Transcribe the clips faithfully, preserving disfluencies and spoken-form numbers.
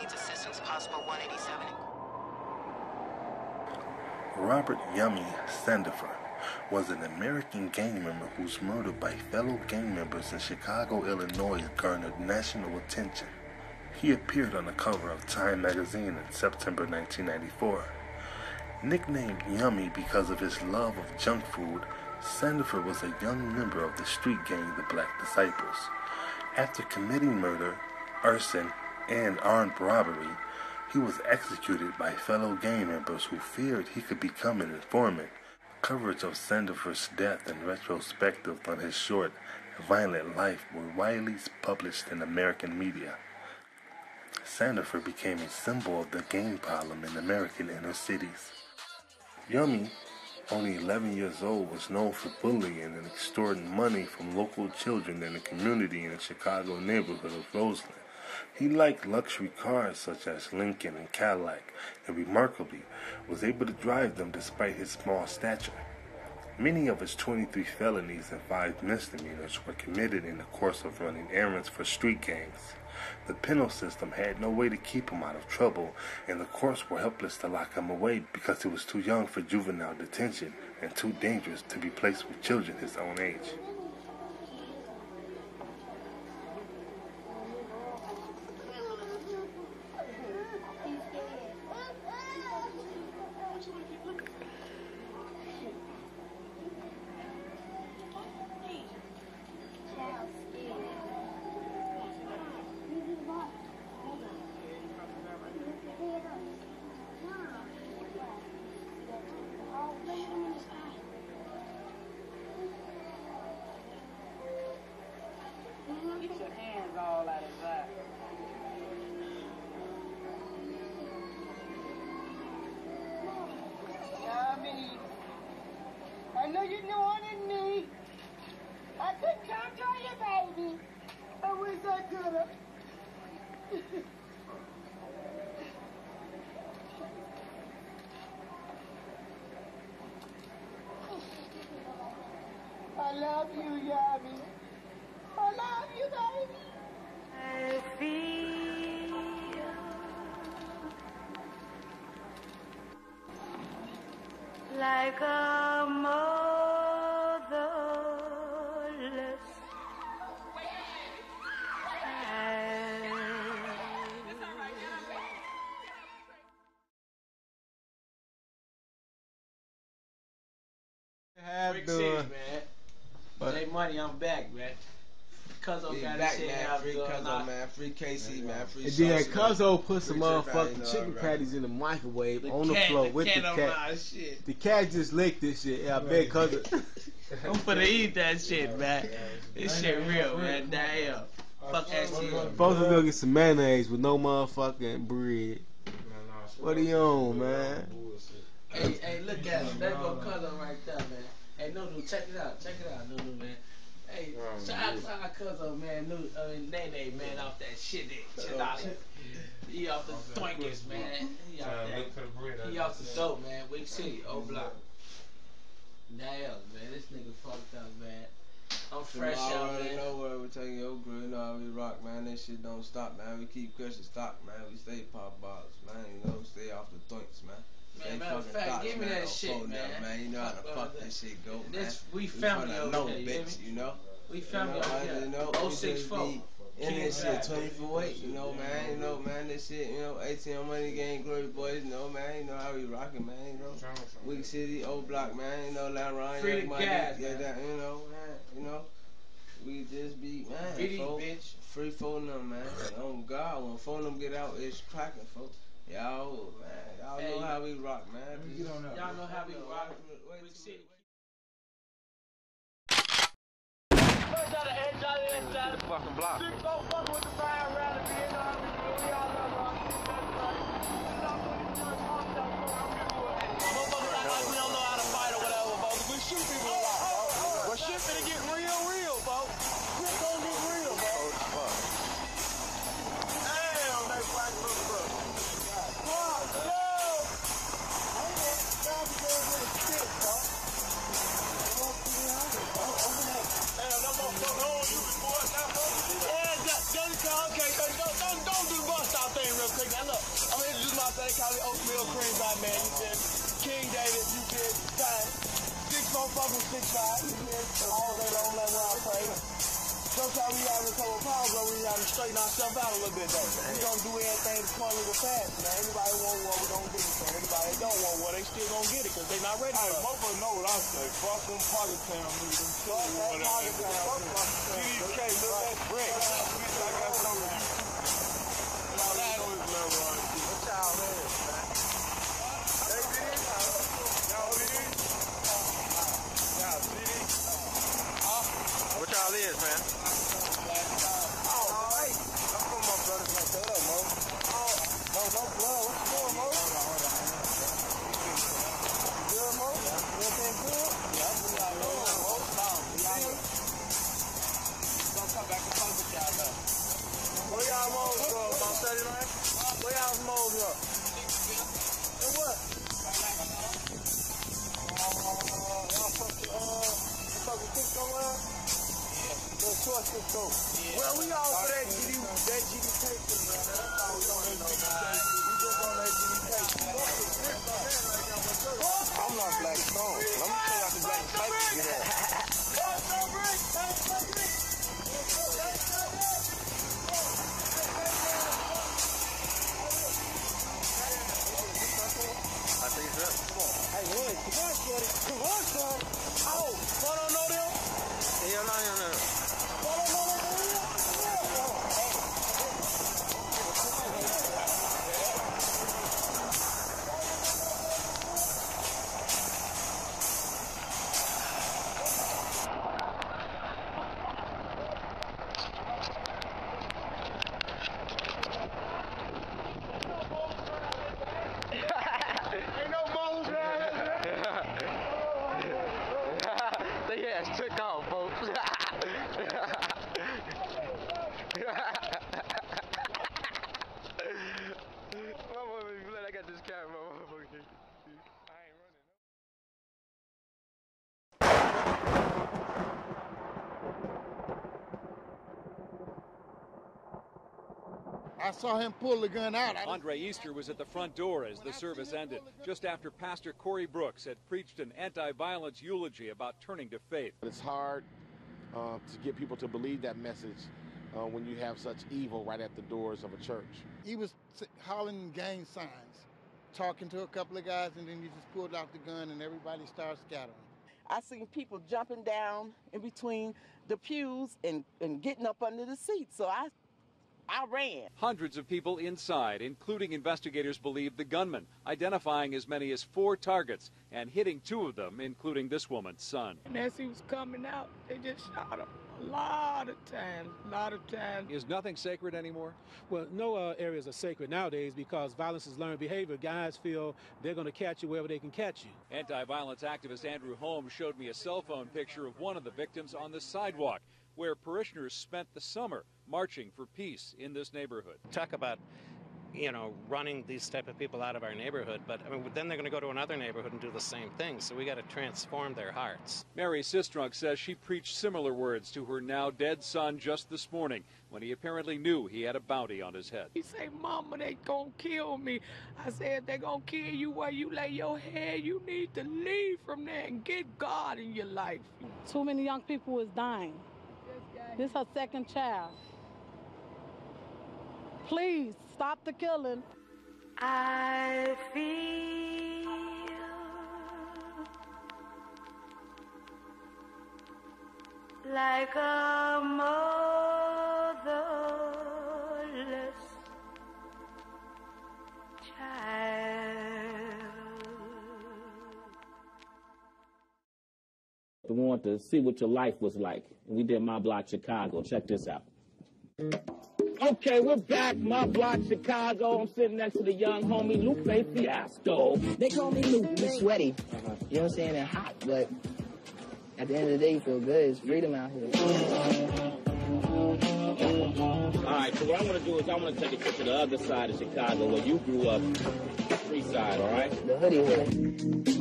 needs assistance, possible one eighty-seven. Robert Yummy Sandifer was an American gang member whose murder by fellow gang members in Chicago, Illinois garnered national attention. He appeared on the cover of Time magazine in September nineteen ninety-four. Nicknamed Yummy because of his love of junk food, Sandifer was a young member of the street gang The Black Disciples. After committing murder, arson, and armed robbery, he was executed by fellow gang members who feared he could become an informant. Coverage of Sandifer's death and retrospectives on his short, violent life were widely published in American media. Sandifer became a symbol of the gang problem in American inner cities. Yummy, only eleven years old, was known for bullying and extorting money from local children in the community in the Chicago neighborhood of Roseland. He liked luxury cars such as Lincoln and Cadillac, and remarkably, was able to drive them despite his small stature. Many of his twenty-three felonies and five misdemeanors were committed in the course of running errands for street gangs. The penal system had no way to keep him out of trouble, and the courts were helpless to lock him away because he was too young for juvenile detention and too dangerous to be placed with children his own age. I love you, Yummy. I love you, baby. I feel like a motherless child. Big six, man. Hey, money, I'm back, man. Kuzo got his shit out. Free Kuzo, man. Free K C, man. Free Kuzo. And then Kuzo put some motherfucking chicken patties in the microwave on the floor with the cat. The cat just licked this shit. Yeah, I bet Kuzo. I'm finna eat that shit, man. This shit real, man. Damn. Fuck that shit. Supposed to go get some mayonnaise with no motherfucking bread. What are you on, man? Hey, hey, look at him. There go Kuzo right there, man. Hey, Nunu, check it out, check it out, Nunu, man. Hey, oh, shout out to our cousin, man, Nunu, uh, Nene, man, off that shit there, chill out. He off the thoinkus, man. He off that, he off the dope, man. Week City, Oak Block. Damn, man, this nigga fucked up, man. I'm fresh out, man. I already know where we're taking your grill, you know how we rock, man. That shit don't stop, man. We keep pushing stock, man. We stay pop bottles, man. You know, stay off the thoinkus, man. Man, matter of fact, give me that shit, man. You know how the fuck that shit go, man. We family over here, you know? We family over here. oh six four. And this shit twenty-four eight, you know, man. You know, man, this shit, you know, A T M Money Gang, Glory Boys, you know, man. You know how we rocking, man, you know. Weak City, Old Block, man. You know, Land Ryan, Free Gas, you know, man. You know, we just be, man. Bitch. Free phone them, man. Oh, God, when phone them get out, it's cracking, folks. Y'all, man, y'all hey, know how we rock, man. Y'all know, know how we rock. Wait, wait, wait. First out of edge, out of edge, out of fucking block. Six don't fuck with the fire around the end of the field. Don't, don't, don't do the bus stop. y'all thing real quick. Now look, I'm gonna introduce my son, call me Oatmeal Cream Pie, man. You did King David, you did Stein. six four fucking six five, you did all day long, like when I play. Sometimes we out in a couple of pounds, but we out to straighten ourselves out a little bit, though. We gonna do everything to come a little fast, man. Anybody want war, we gonna get it, man. Anybody don't want war, they still gonna get it, because they not ready for it. Hey, both of them know what I say. Fuck them pocket town, niggas. Fuck them pocket town, niggas. Okay, look at bricks. I got some of you. What y'all is, man? They did? Y'all did? Y'all did? What y'all is, man? Oh, right. I'm from my brothers like that up, Mo. Oh, Mo, no blood. What you doing, Mo? You good, Mo? Everything good? Yeah, I'm good. I'm good, Mo. Don't come back and fuck with y'all, though. Where y'all moles go? About thirty-nine? Where y'all's moles go? And what? Uh, y'all fuck with, uh, fuck with Cisco out? Yeah. Little short Cisco. Yeah. Well, we all for that G D, that G D tape, man. That's all we don't know, man. We just on that G D tape. I'm not black stone. Let me tell y'all the black pipe you have. Fuck the brick! Fuck the brick! Fuck the brick! I think it's up. Come on. Hey, Wood, come on, shorty. Come on, shorty. Oh, y'all don't know them? Yeah, no, no, no. Y'all don't know them? I saw him pull the gun out. Andre Easter was at the front door as the service ended, just after Pastor Corey Brooks had preached an anti-violence eulogy about turning to faith. It's hard uh, to get people to believe that message uh, when you have such evil right at the doors of a church. He was hollering gang signs, talking to a couple of guys, and then he just pulled out the gun and everybody started scattering. I seen people jumping down in between the pews and, and getting up under the seats, so I I ran. Hundreds of people inside, including investigators, believe the gunman, identifying as many as four targets and hitting two of them, including this woman's son. And as he was coming out, they just shot him a lot of times, a lot of times. Is nothing sacred anymore? Well, no uh, areas are sacred nowadays because violence is learned behavior. Guys feel they're going to catch you wherever they can catch you. Anti-violence activist Andrew Holmes showed me a cell phone picture of one of the victims on the sidewalk, where parishioners spent the summer marching for peace in this neighborhood. Talk about, you know, running these type of people out of our neighborhood, but I mean, then they're going to go to another neighborhood and do the same thing, so we got to transform their hearts. Mary Sistrunk says she preached similar words to her now dead son just this morning when he apparently knew he had a bounty on his head. He said, "Mama, they gonna kill me." I said, "They gonna kill you where you lay your head. You need to leave from there and get God in your life." Too many young people is dying. This is her second child. Please stop the killing. I feel like a motherless child. I wanted to see what your life was like. We did My Block, Chicago. Check this out. Okay, we're back, My Block, Chicago. I'm sitting next to the young homie, Lupe Fiasco. They call me Lupe. I'm sweaty, uh-huh. You know what I'm saying, and hot, but at the end of the day, you feel good. It's freedom out here. All right, so what I'm going to do is I'm going to take a trip to the other side of Chicago, where you grew up, free side, all right? The hoodie hood.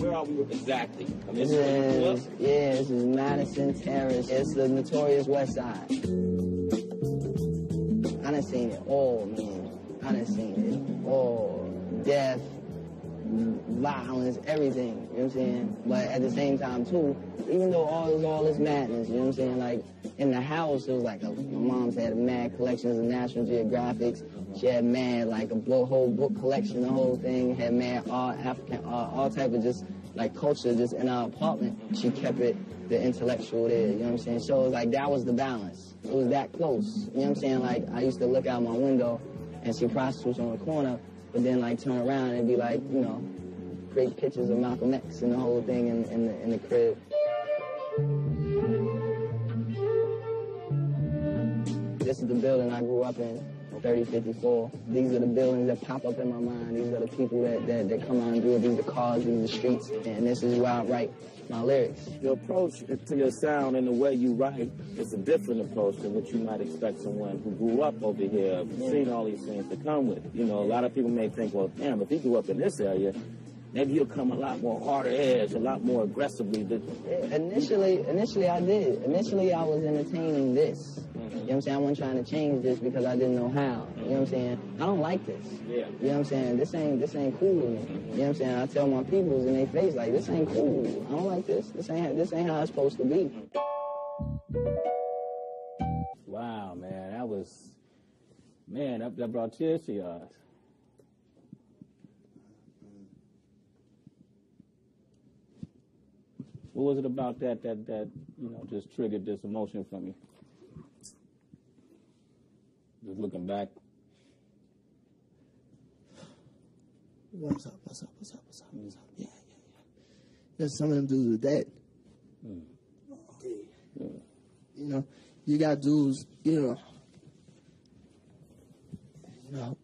We're out we were exactly. I mean, this is, yeah, this is Madison Terrace. It's the notorious West Side. I done seen it all, man. I done seen it all. Death, violence, everything. You know what I'm saying? But at the same time, too, even though all this, all this madness, you know what I'm saying? Like, in the house, it was like, a, my mom's had mad collections of National Geographics. She had mad, like, a whole book collection, the whole thing. Had mad all African, all, all type of just, like, culture just in our apartment. She kept it, the intellectual there, you know what I'm saying? So it was like, that was the balance. It was that close, you know what I'm saying? Like, I used to look out my window and see prostitutes on the corner, but then, like, turn around and be like, you know, great pictures of Malcolm X and the whole thing in, in, the, in the crib. This is the building I grew up in, thirty fifty-four. These are the buildings that pop up in my mind. These are the people that, that, that come out and do it. These are the cars, these are the streets, and this is where I write my lyrics. Your approach to your sound and the way you write is a different approach than what you might expect someone who grew up over here, yeah. Seen all these things to come with. You know, a lot of people may think, well, damn, if he grew up in this area, maybe you'll come a lot more harder edge, a lot more aggressively. Yeah, initially, initially I did. Initially I was entertaining this. You know what I'm saying? I wasn't trying to change this because I didn't know how. You know what I'm saying? I don't like this. Yeah. You know what I'm saying? This ain't this ain't cool with me. You know what I'm saying? I tell my peoples in their face, like, this ain't cool. I don't like this. This ain't this ain't how it's supposed to be. Wow, man, that was man, that, that brought tears to your eyes. What was it about that that that you know just triggered this emotion from you? Just looking back. What's up, what's up, what's up, what's up, what's up? Yeah, yeah, yeah. There's some of them dudes with that. Mm. Yeah. You know, you got dudes, you know, you know,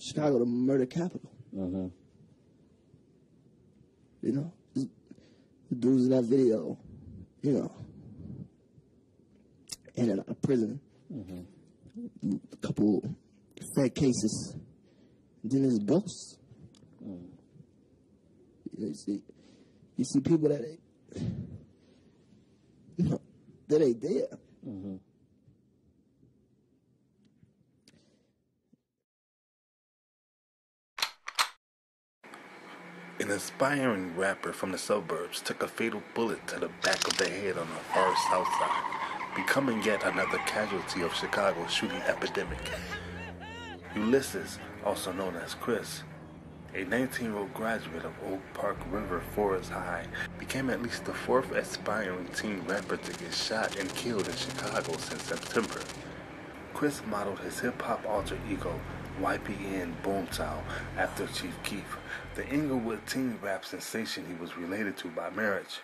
Chicago, the murder capital. Uh-huh. You know, the dudes in that video, you know, and in a prison. Uh-huh. A couple fat cases. Then there's ghosts. Mm. You know, you see, you see people that ain't, you know, that ain't there. Mm-hmm. An aspiring rapper from the suburbs took a fatal bullet to the back of the head on the far south side, becoming yet another casualty of Chicago's shooting epidemic. Ulysses, also known as Chris, a nineteen-year-old graduate of Oak Park River Forest High, became at least the fourth aspiring teen rapper to get shot and killed in Chicago since September. Chris modeled his hip-hop alter ego, Y P N Boomtown, after Chief Keef, the Inglewood teen rap sensation he was related to by marriage.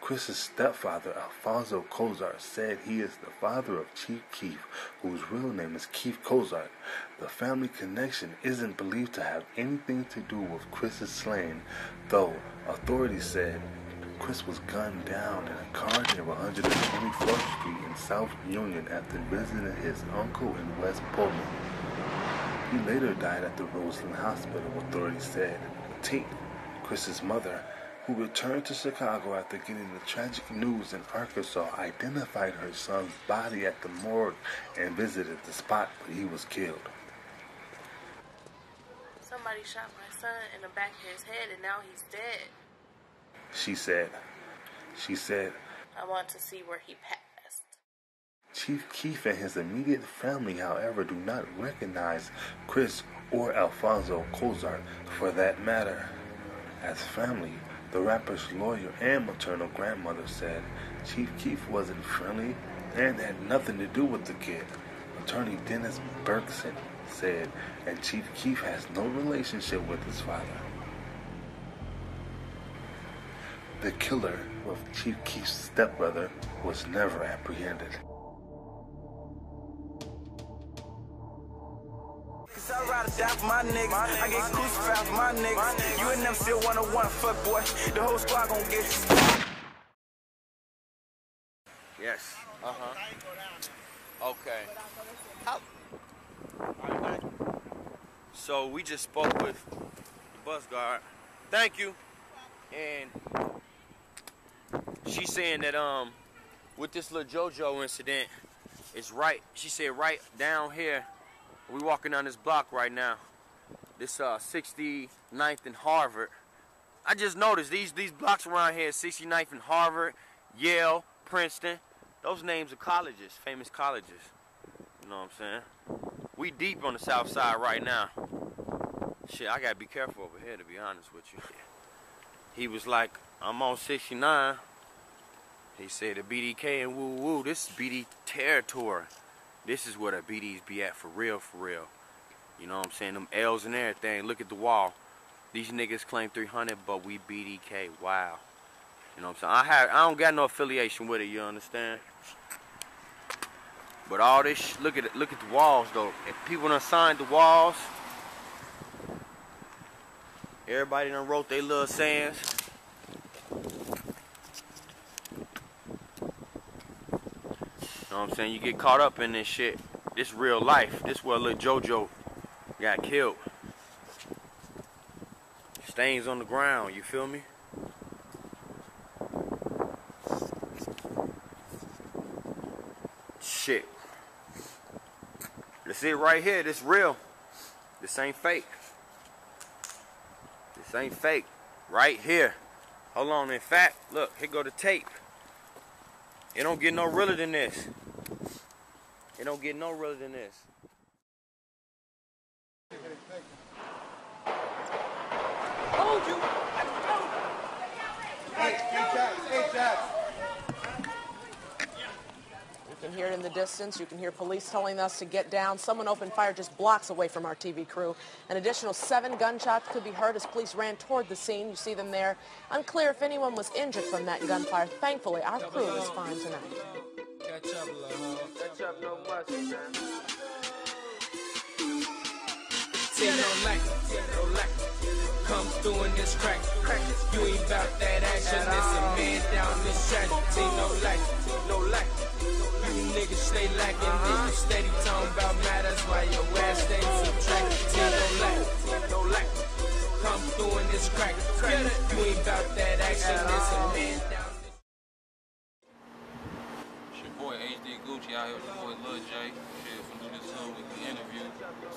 Chris's stepfather, Alfonso Cozart, said he is the father of Chief Keef, whose real name is Keith Cozart. The family connection isn't believed to have anything to do with Chris's slaying, though authorities said Chris was gunned down in a car near one hundred twenty-fourth Street in South Union after visiting his uncle in West Pullman. He later died at the Roseland hospital, authorities said. Tate, Chris's mother, who returned to Chicago after getting the tragic news in Arkansas, identified her son's body at the morgue and visited the spot where he was killed. Somebody shot my son in the back of his head and now he's dead. She said, she said, I want to see where he passed. Chief Keef and his immediate family, however, do not recognize Chris or Alfonso Cozart for that matter. As family, the rapper's lawyer and maternal grandmother said Chief Keef wasn't friendly and had nothing to do with the kid. Attorney Dennis Berkson said, and Chief Keef has no relationship with his father. The killer of Chief Keef's stepbrother was never apprehended. Cause I ride or die for my niggas, my niggas. I get crucified for my niggas. my niggas You and them still one oh one, fuck boy. The whole squad gon' get you. Yes. Uh-huh. Okay. How? So we just spoke with the bus guard. Thank you. and she's saying that um with this little JoJo incident, it's right, she said right down here, we walking down this block right now, this uh, sixty-ninth and Harvard. I just noticed these these blocks around here, sixty-ninth and Harvard, Yale, Princeton, those names are colleges, famous colleges. You know what I'm saying? We deep on the south side right now. Shit, I gotta be careful over here, to be honest with you. He was like, I'm on sixty-nine. He said the B D K and woo woo, this is B D territory. This is where the B Ds be at for real, for real. You know what I'm saying? Them L's and everything. Look at the wall. These niggas claim three hundred, but we B D K. Wow. You know what I'm saying? I have, I don't got no affiliation with it. You understand? But all this, sh look at it, look at the walls though. If people done signed the walls, everybody done wrote their little sayings. You know what I'm saying? You get caught up in this shit. This real life. This where little JoJo got killed. Stains on the ground, you feel me? Shit. That's it right here. This real. This ain't fake. This ain't fake. Right here. Hold on, in fact, look, here go the tape. It don't get no realer than this. It don't get no realer than this. Told you. I told you. Hey, eight shots, eight shots. You can hear it in the distance. You can hear police telling us to get down. Someone opened fire just blocks away from our T V crew. An additional seven gunshots could be heard as police ran toward the scene. You see them there. Unclear if anyone was injured from that gunfire. Thankfully, our crew was fine tonight. Catch up, love. Catch up, no mercy, man. Say no lack, say no lack. Come through in this crack, crack. You ain't about that action. There's a man down this track. Say no lack, no lack. You niggas stay lacking. Uh-huh. If you steady talking about matters, why your ass stay subtracted. Say no lack, no lack. Come through in this crack, crack. You ain't about that action. There's a man down this. It's your boy H D Gucci out here with your boy Lil J. Shit, from the soon we can interview.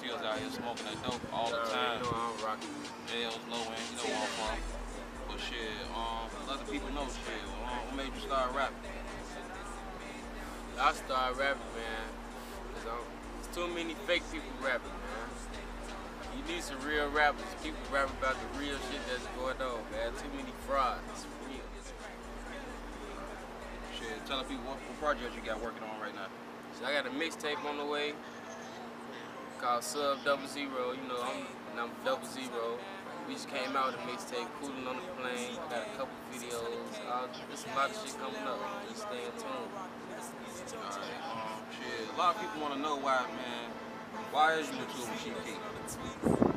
She was out here smoking that dope all the time. Jail's low end, you know what I'm from. But shit, um, let the people know shit. Um, what made you start rapping? I started rapping, man. Cause I'm, there's too many fake people rapping, man. You need some real rappers. People rapping about the real shit that's going on, man. Too many frauds. Real. Shit, tell the people what, what project you got working on right now. So I got a mixtape on the way called Sub Double Zero. You know, I'm I'm Double Zero. We just came out with a mixtape, Cooling on the Plane. Got a couple videos. Uh, there's a lot of shit coming up. Just stay in tune. Alright, um, shit. A lot of people want to know why, man. Why is you into with Chief Keef?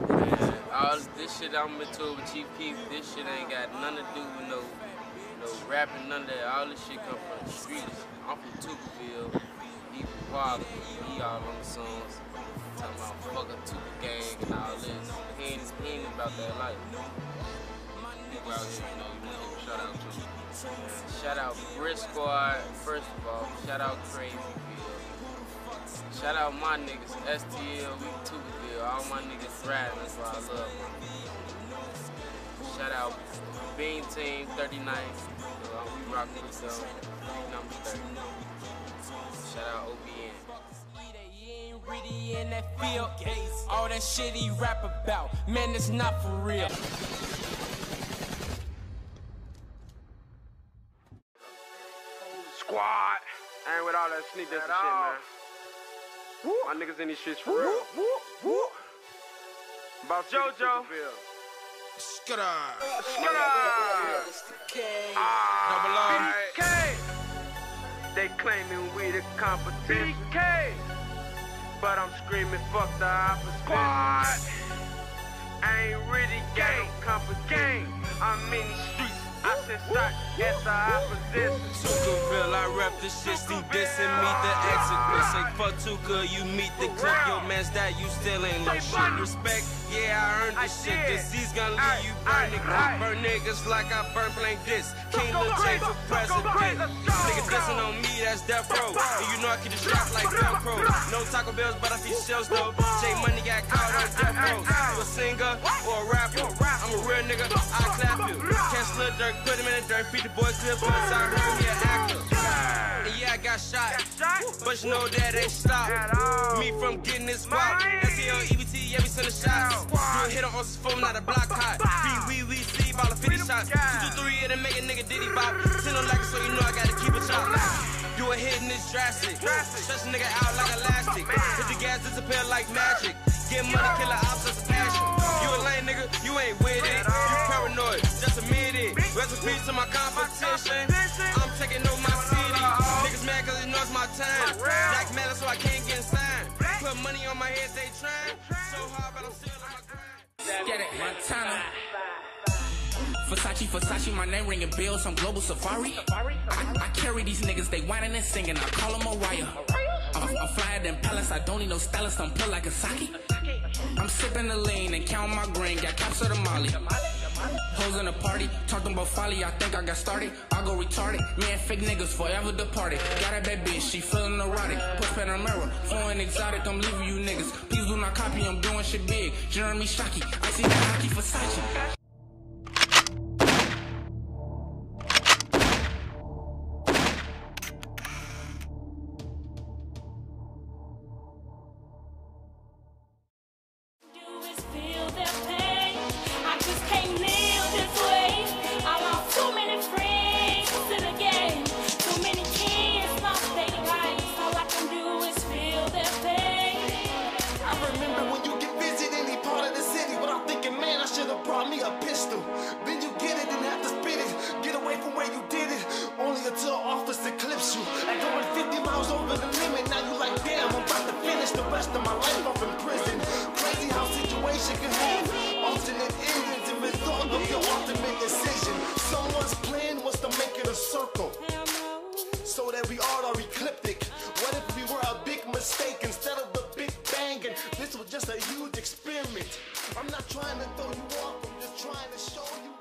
Man, all this, this shit I'm into with Chief Keef, this shit ain't got nothing to do with no, no rapping, none of that. All this shit come from the streets. I'm from Tuberville. He from Wilder. He all on the songs. Talking about fuck up to the gang and all this. He ain't, he ain't about that life. People out here, you know, you want to give a shout out to him. Shout out Brisk Squad, first of all. Shout out Crazyville. Shout out my niggas, S T L, we Tuberville. All my niggas riding, that's why I love them. Shout out Bean Team thirty-nine. Uh, we rock with them. Number thirty. Shout out O B N. Really in that field, all that shit he rap about, man, it's not for real. Squad, I ain't with all that sneak dissing shit, man. Woo. My niggas in these streets for woo, real. Woo, woo, woo. About JoJo. Skidder. Skidder. Ah, B D K. They claiming we the competition. B D K. But I'm screaming, fuck the opposite. Squad. I ain't really gang, gang. I'm in the streets. I said, yes, I opposite. Tuberville, I rep the shit, Steve dissing me, the exit. Say fuck Tuka, you meet the clip. Yo, man, that you still ain't no shit. Respect, yeah, I earned this shit. Disease gonna leave you burn the clip. Burn niggas like I burn blank this. King Lil J for president. Niggas dissing on me, that's death row. And you know I can just drop like Velcro. No Taco Bells, but I see shells though. J Money got caught on death row. You a singer or a rapper? I'm a real nigga, I clap you. Catch Lil Durk, put him in the dirt, feed the boys clip on the side. And yeah, I got shot, but you know that ain't stopped me from getting this wop. S E L E B T, every single shot. You hit on us phone, not a block hot. Free wee wee see, ball of fifty shots. two two three, it'll make a nigga diddy bop. ten on like it, so you know I gotta keep it chop. You a hitting this drastic, stretch a nigga out like elastic. Hit the gas disappear like magic. Get money, kill an ops, that's a passion. You a lame nigga, you ain't with it. You paranoid, just admit it. Recipe to my competition. I'm taking over my city. Niggas mad cause it knows my time. Black metal so I can't get signed. Put money on my head, they trying. So hard, but I'm still on my grind. Get it, Montana. Versace, Versace, my name ringing bells on Global Safari. I, I carry these niggas, they whining and singing. I call them Mariah. I'm, I'm flyer than Palace, I don't need no stylist, I'm pulled like a sake. I'm sipping the lean and counting my green, got caps of the molly. Hoes in a party, talking about folly, I think I got started. I go retarded, me and fake niggas forever departed. Got a bad bitch, she feeling erotic. Push Panamera, foreign exotic, I'm leaving you niggas. Please do not copy, I'm doing shit big. Jeremy Shockey, I see the hockey Versace. Just a huge experiment. I'm not trying to throw you off, I'm just trying to show you.